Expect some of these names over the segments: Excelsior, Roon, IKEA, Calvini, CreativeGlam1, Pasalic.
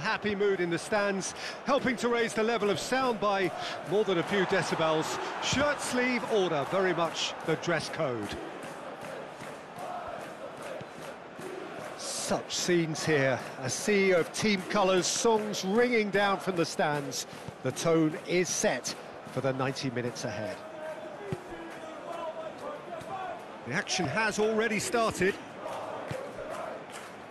Happy mood in the stands, helping to raise the level of sound by more than a few decibels. Shirt sleeve order, very much the dress code. Such scenes here. A sea of team colours, songs ringing down from the stands. The tone is set for the 90 minutes ahead. The action has already started.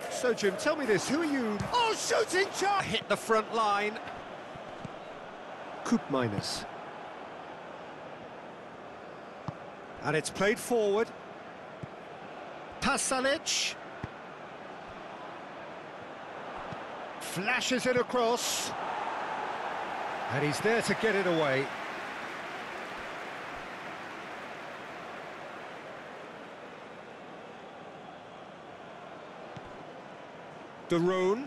So, Jim, tell me this, who are you? Oh, shooting chance! Hit the front line. Coop minus. And it's played forward. Pasalic. Flashes it across. And he's there to get it away. Roon.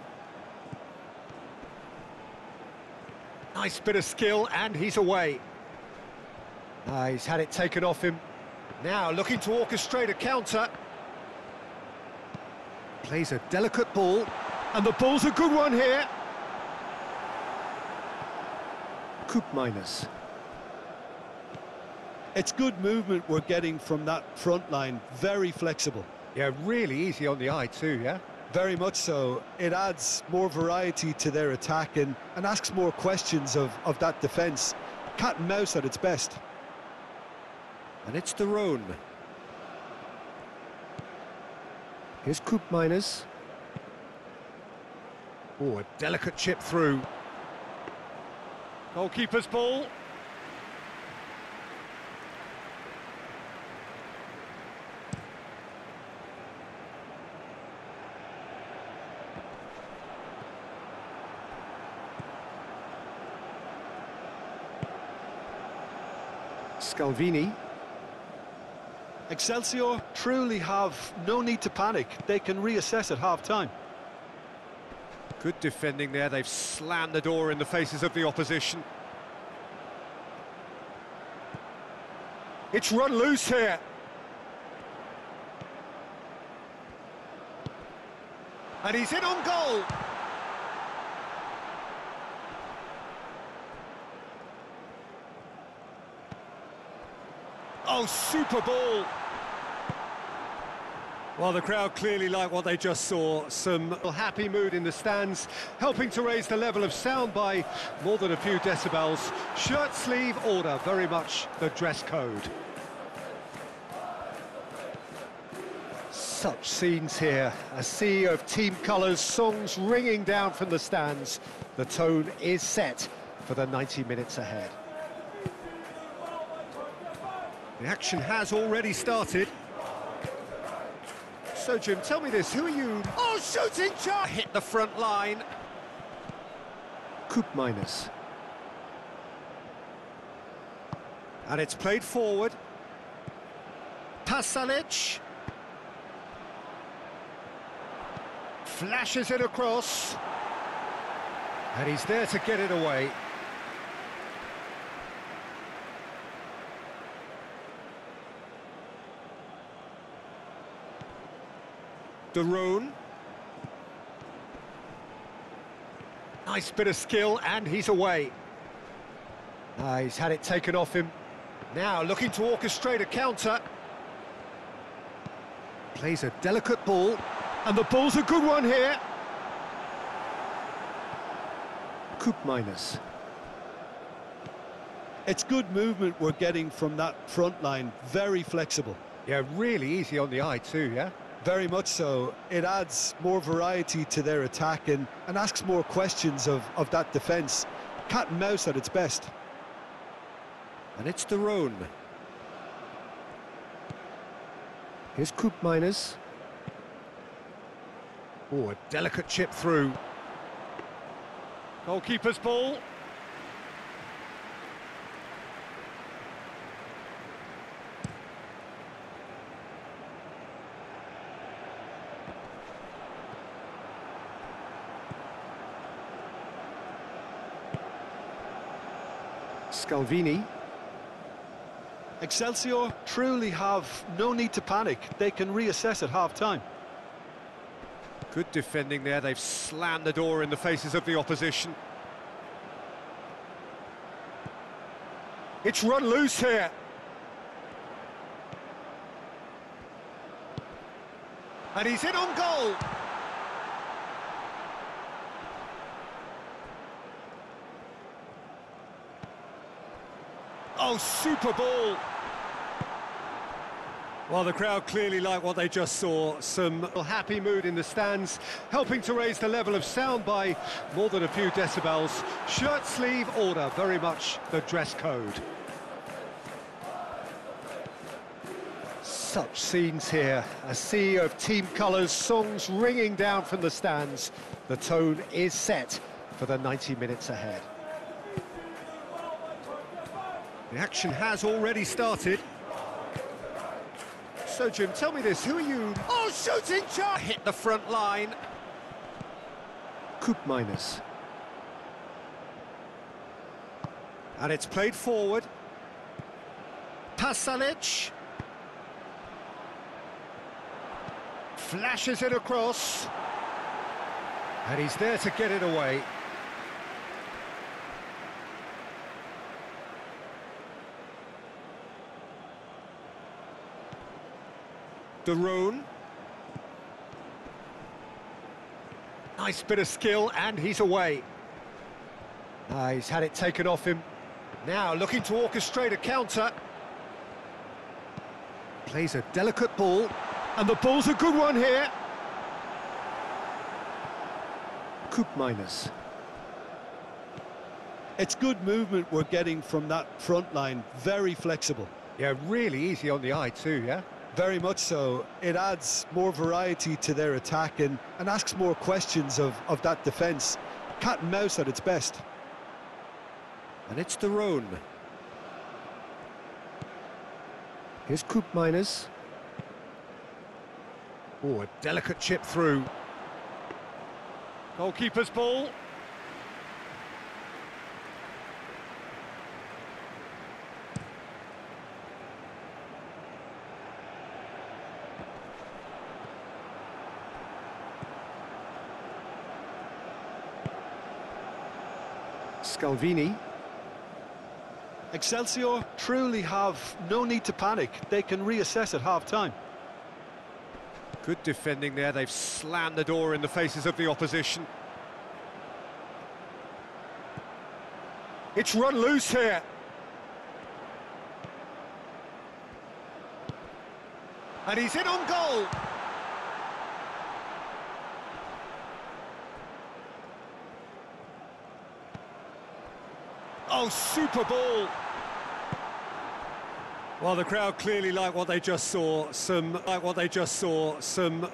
Nice bit of skill, and he's away. He's had it taken off him. Now looking to orchestrate a counter. Plays a delicate ball, and the ball's a good one here. Coop minus. It's good movement we're getting from that front line. Very flexible. Yeah, really easy on the eye too, yeah? Very much so. It adds more variety to their attack and asks more questions of that defence. Cat and mouse at its best. And it's the Roan. Here's Coop minus. Oh, a delicate chip through. Goalkeeper's ball. Calvini. Excelsior truly have no need to panic. They can reassess at half-time. Good defending there. They've slammed the door in the faces of the opposition. It's run loose here. And he's in on goal. Oh, super ball. Well, the crowd clearly like what they just saw. Some happy mood in the stands, helping to raise the level of sound by more than a few decibels. Shirt sleeve order, very much the dress code. Such scenes here. A sea of team colours, songs ringing down from the stands. The tone is set for the 90 minutes ahead. The action has already started. So, Jim, tell me this, who are you? Oh, shooting chance! Hit the front line. Coop minus. And it's played forward. Pasalic. Flashes it across. And he's there to get it away. The Roon. Nice bit of skill, and he's away. He's had it taken off him. Now looking to orchestrate a counter. Plays a delicate ball, and the ball's a good one here. Coop minus. It's good movement we're getting from that front line. Very flexible. Yeah, really easy on the eye too, yeah? Very much so. It adds more variety to their attack and asks more questions of that defence. Cat and mouse at its best. And it's the Roan. Here's Coop minus. Oh, a delicate chip through. Goalkeeper's ball. Calvini. Excelsior truly have no need to panic. They can reassess at half-time. Good defending there, they've slammed the door in the faces of the opposition. It's run loose here. And he's in on goal. Oh, super ball. Well, the crowd clearly like what they just saw. Some happy mood in the stands, helping to raise the level of sound by more than a few decibels. Shirt sleeve order, very much the dress code. Such scenes here. A sea of team colours, songs ringing down from the stands. The tone is set for the 90 minutes ahead. The action has already started. So, Jim, tell me this, who are you... Oh, shooting chance! Hit the front line. Coupe minus. And it's played forward. Pasalic. Flashes it across. And he's there to get it away. Roon. Nice bit of skill, and he's away. He's had it taken off him. Now looking to orchestrate a counter. Plays a delicate ball, and the ball's a good one here. Coupe minus. It's good movement we're getting from that front line, very flexible. Yeah, really easy on the eye too, yeah? Very much so. It adds more variety to their attack and asks more questions of that defence. Cat and mouse at its best. And it's the Roan. Here's Coupe minus. Oh, a delicate chip through. Goalkeeper's ball. Calvini. Excelsior truly have no need to panic. They can reassess at half-time. Good defending there. They've slammed the door in the faces of the opposition. It's run loose here. And he's in on goal. Oh, super ball! Well, the crowd clearly like what they just saw. Some